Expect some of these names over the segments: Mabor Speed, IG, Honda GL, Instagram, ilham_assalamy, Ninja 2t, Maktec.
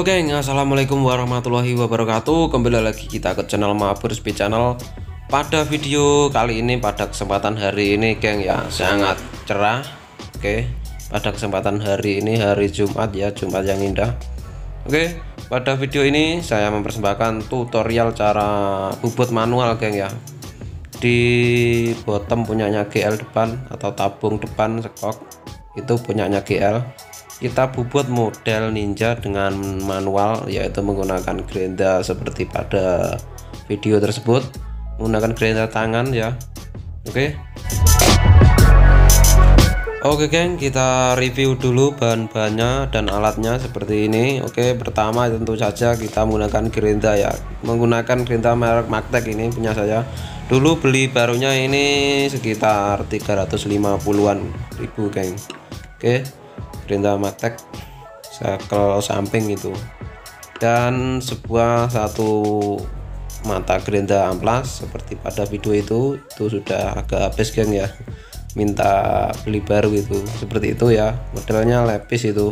Halo geng, assalamualaikum warahmatullahi wabarakatuh. Kembali lagi kita ke channel Mabor Speed channel. Pada video kali ini, pada kesempatan hari ini geng ya, sangat cerah. Oke, pada kesempatan hari ini, hari Jumat ya, Jumat yang indah. Oke, pada video ini saya mempersembahkan tutorial cara bubut manual geng ya, di bottom punyanya GL depan, atau tabung depan sekok itu punyanya GL. Kita bubut model Ninja dengan manual, yaitu menggunakan gerinda seperti pada video tersebut, menggunakan gerinda tangan ya. Oke geng, kita review dulu bahan-bahannya dan alatnya seperti ini. Oke, pertama tentu saja kita menggunakan gerinda ya, menggunakan gerinda merek Maktec, ini punya saya. Dulu beli barunya ini sekitar 350-an ribu geng. Oke, gerinda Maktec circle samping itu, dan satu mata gerinda amplas seperti pada video itu sudah agak habis geng ya, minta beli baru itu, seperti itu ya. Modelnya lepis itu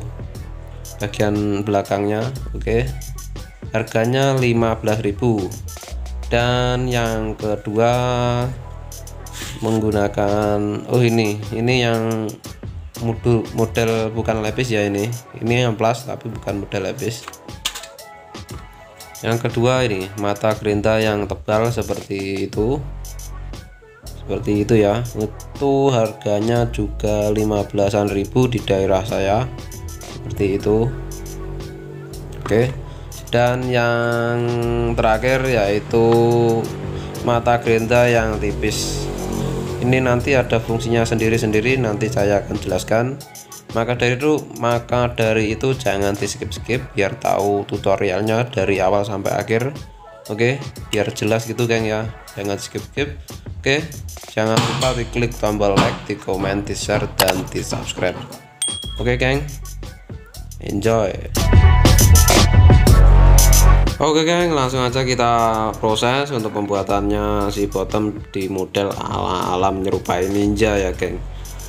bagian belakangnya. Oke, harganya 15.000. dan yang kedua menggunakan ini yang model bukan lepis ya, ini yang plus tapi bukan model lepis. Yang kedua ini mata gerinda yang tebal seperti itu ya, itu harganya juga 15.000 di daerah saya, seperti itu. Oke, dan yang terakhir yaitu mata gerinda yang tipis. Ini nanti ada fungsinya sendiri-sendiri, nanti saya akan jelaskan. Maka dari itu jangan di skip-skip, biar tahu tutorialnya dari awal sampai akhir. Oke, biar jelas gitu geng ya, jangan skip-skip. Oke, jangan lupa diklik tombol like, di komen, di share, dan di subscribe. Oke geng, enjoy. Oke geng, langsung aja kita proses untuk pembuatannya si bottom di model ala-ala menyerupai Ninja ya geng.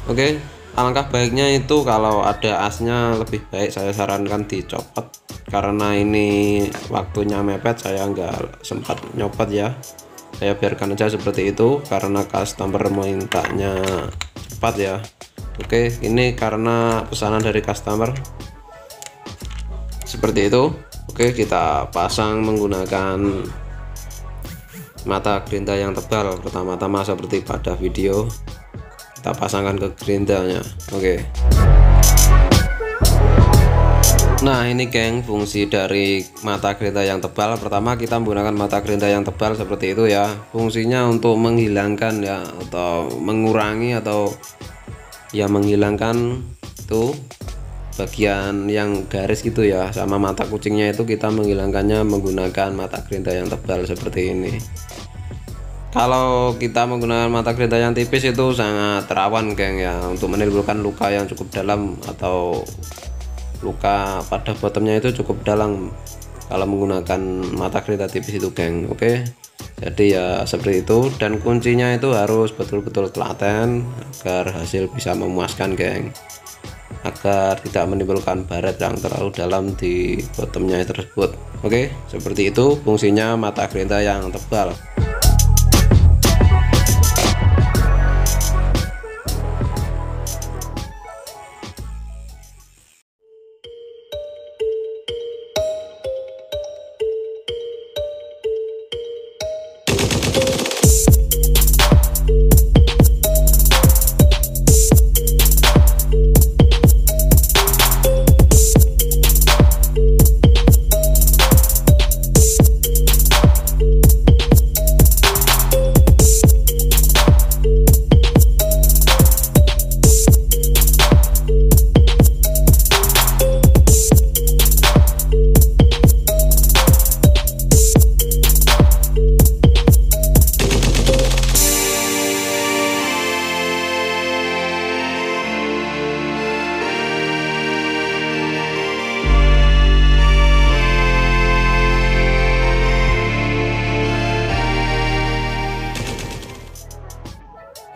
Oke, alangkah baiknya itu kalau ada asnya lebih baik saya sarankan dicopot, karena ini waktunya mepet, saya nggak sempat nyopot ya, saya biarkan aja seperti itu karena customer mintanya cepat ya. Oke, ini karena pesanan dari customer seperti itu. Oke, kita pasang menggunakan mata gerinda yang tebal. Pertama-tama seperti pada video, kita pasangkan ke gerindanya. Oke. Nah, ini geng fungsi dari mata gerinda yang tebal. Pertama kita menggunakan mata gerinda yang tebal seperti itu ya. Fungsinya untuk menghilangkan ya, atau mengurangi, atau ya menghilangkan itu bagian yang garis gitu ya, sama mata kucingnya itu kita menghilangkannya menggunakan mata gerinda yang tebal seperti ini. Kalau kita menggunakan mata gerinda yang tipis itu sangat rawan geng ya, untuk menimbulkan luka yang cukup dalam, atau luka pada bottomnya itu cukup dalam kalau menggunakan mata gerinda tipis itu geng. Oke, jadi ya seperti itu, dan kuncinya itu harus betul-betul telaten agar hasil bisa memuaskan geng, agar tidak menimbulkan baret yang terlalu dalam di bottomnya tersebut. Oke, seperti itu fungsinya mata gerinda yang tebal.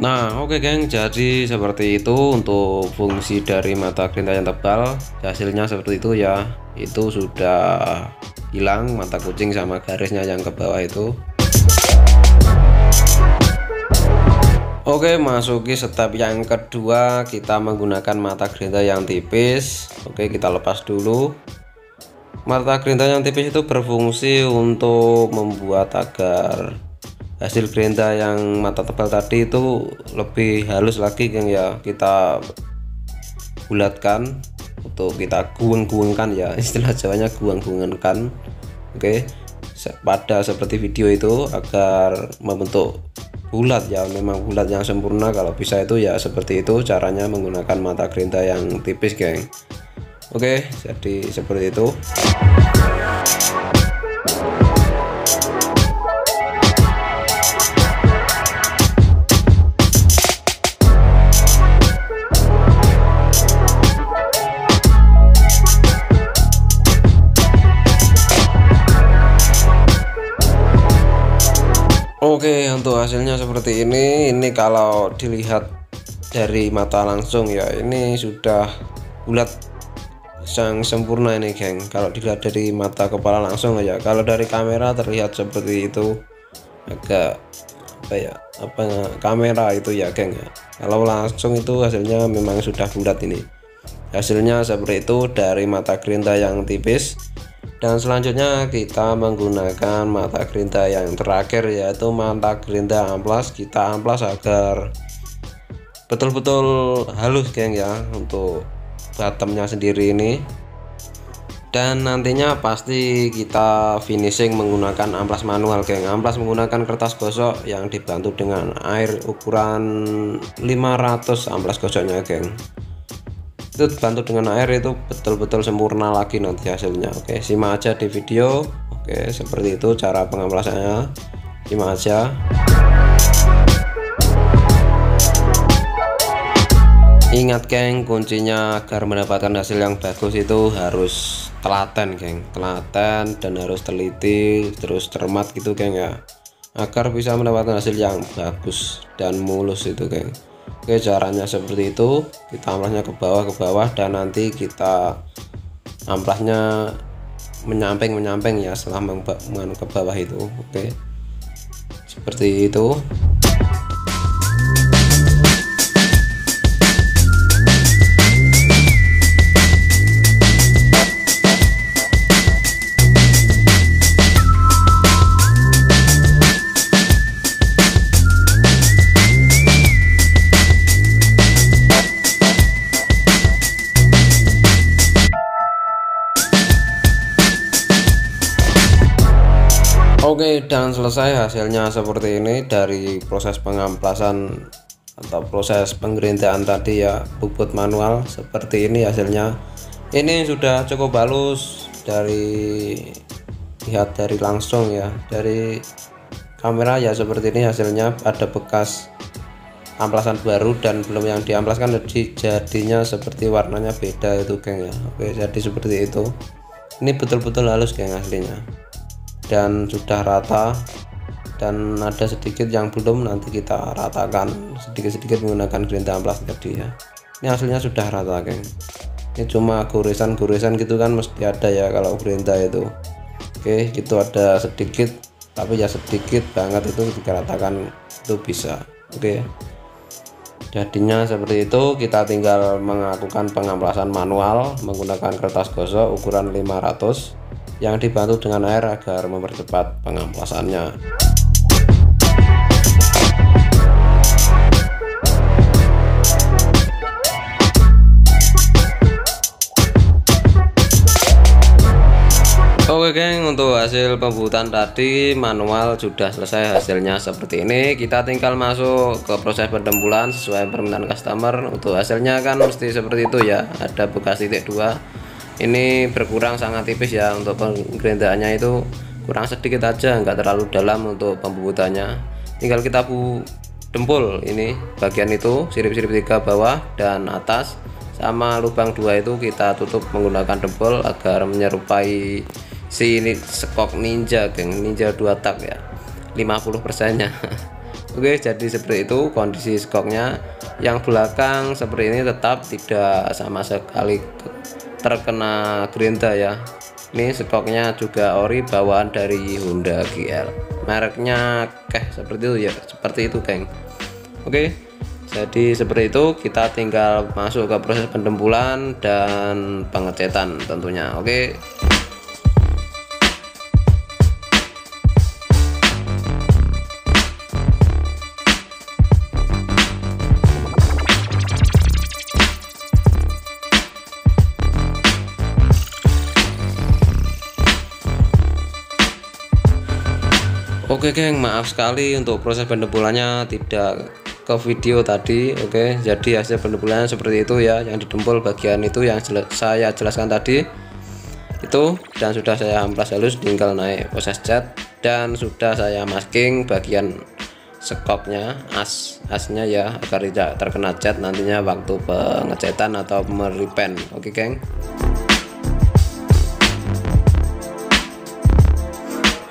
Nah, oke geng, jadi seperti itu untuk fungsi dari mata gerinda yang tebal. Hasilnya seperti itu ya. Itu sudah hilang mata kucing sama garisnya yang ke bawah itu. Oke, masuki step yang kedua, kita menggunakan mata gerinda yang tipis. Oke, kita lepas dulu. Mata gerinda yang tipis itu berfungsi untuk membuat agar hasil gerinda yang mata tebal tadi itu lebih halus lagi, geng ya. Kita bulatkan untuk kita gueng-guengkan ya, istilah Jawanya gueng-guengkan. Oke, pada seperti video itu agar membentuk bulat ya, memang bulat yang sempurna. Kalau bisa itu ya seperti itu caranya menggunakan mata gerinda yang tipis, geng. Oke, jadi seperti itu. Oke, untuk hasilnya seperti ini. Ini kalau dilihat dari mata langsung ya, ini sudah bulat yang sempurna ini, geng. Kalau dilihat dari mata kepala langsung ya, kalau dari kamera terlihat seperti itu, agak apa ya, kamera itu ya, geng ya. Kalau langsung itu hasilnya memang sudah bulat. Ini hasilnya seperti itu dari mata gerinda yang tipis. Dan selanjutnya kita menggunakan mata gerinda yang terakhir, yaitu mata gerinda amplas. Kita amplas agar betul-betul halus, geng ya, untuk bottomnya sendiri ini. Dan nantinya pasti kita finishing menggunakan amplas manual, geng. Amplas menggunakan kertas gosok yang dibantu dengan air ukuran 500 amplas gosoknya, geng. Itu bantu dengan air itu betul-betul sempurna lagi nanti hasilnya. Oke, simak aja di video. Oke, seperti itu cara pengamplasannya, simak aja. Ingat geng, kuncinya agar mendapatkan hasil yang bagus itu harus telaten, geng. Telaten dan harus teliti, terus cermat gitu, geng ya, agar bisa mendapatkan hasil yang bagus dan mulus itu, geng. Oke, caranya seperti itu. Kita amplasnya ke bawah dan nanti kita amplasnya menyamping ya setelah ke bawah itu. Oke, seperti itu. Oke, dan selesai hasilnya seperti ini dari proses pengamplasan atau proses penggerindaan tadi ya, bubut manual. Seperti ini hasilnya. Ini sudah cukup halus dari lihat dari langsung ya, dari kamera ya. Seperti ini hasilnya, ada bekas amplasan baru dan belum yang diamplaskan, jadi jadinya seperti warnanya beda itu, geng ya. Oke, jadi seperti itu. Ini betul-betul halus, geng, aslinya, dan sudah rata. Dan ada sedikit yang belum, nanti kita ratakan sedikit-sedikit menggunakan gerinda amplas tadi ya. Ini hasilnya sudah rata, geng. Ini cuma goresan-goresan gitu kan, mesti ada ya kalau gerinda itu. Oke, itu ada sedikit, tapi ya sedikit banget, itu diratakan itu bisa. Oke, jadinya seperti itu. Kita tinggal melakukan pengamplasan manual menggunakan kertas gosok ukuran 500 yang dibantu dengan air agar mempercepat pengamplasannya. Oke geng, untuk hasil pembuatan tadi manual sudah selesai hasilnya seperti ini. Kita tinggal masuk ke proses pendembulan sesuai permintaan customer. Untuk hasilnya kan mesti seperti itu ya, ada bekas titik 2. Ini berkurang sangat tipis ya, untuk penggerindaannya itu kurang sedikit aja, nggak terlalu dalam untuk pembubutannya. Tinggal kita dempul ini bagian itu, sirip-sirip 3 bawah dan atas sama lubang 2 itu kita tutup menggunakan dempul agar menyerupai si ini sekok ninja, geng, ninja 2 tak ya, 50% nya. Oke, jadi seperti itu kondisi skoknya. Yang belakang seperti ini tetap tidak sama sekali terkena gerinda ya. Ini skoknya juga ori bawaan dari Honda GL, mereknya Keh, seperti itu ya, seperti itu geng. Oke, jadi seperti itu, kita tinggal masuk ke proses pendempulan dan pengecatan tentunya. Oke. Oke geng, maaf sekali untuk proses pendempulannya tidak ke video tadi. Oke, jadi hasil pendempulannya seperti itu ya, yang didempul bagian itu yang saya jelaskan tadi itu, dan sudah saya amplas halus, tinggal naik proses cat, dan sudah saya masking bagian skoknya, asnya ya, agar tidak terkena cat nantinya waktu pengecatan atau meripen. Oke geng.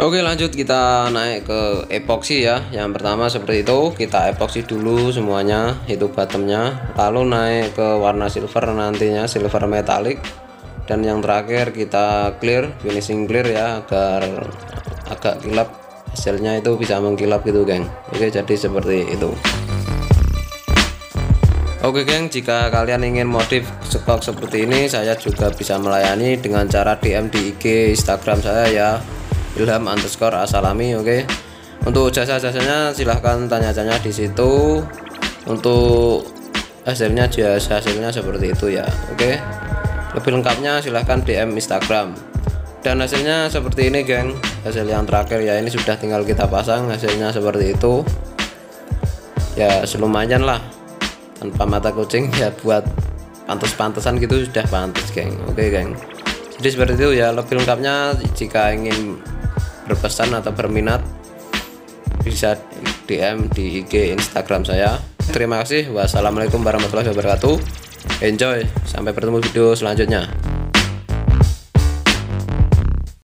Oke, lanjut kita naik ke epoksi ya. Yang pertama seperti itu, kita epoksi dulu semuanya, itu bottomnya, lalu naik ke warna silver nantinya, silver metalik, dan yang terakhir kita clear, finishing clear ya, agar agak kilap, hasilnya itu bisa mengkilap gitu geng. Oke, jadi seperti itu. Oke geng, jika kalian ingin modif skok seperti ini, saya juga bisa melayani dengan cara DM di IG Instagram saya ya, ilham_asalami. Oke, untuk jasa-jasanya silahkan tanya-tanya di situ. Untuk hasilnya, hasilnya seperti itu ya. Oke, lebih lengkapnya silahkan DM Instagram. Dan hasilnya seperti ini geng, hasil yang terakhir ya, ini sudah tinggal kita pasang, hasilnya seperti itu ya, selumayan lah, tanpa mata kucing ya, buat pantes-pantesan gitu sudah pantes geng. Oke geng, jadi seperti itu ya. Lebih lengkapnya jika ingin berpesan atau berminat bisa DM di IG Instagram saya. Terima kasih, wassalamualaikum warahmatullahi wabarakatuh, enjoy, sampai bertemu video selanjutnya.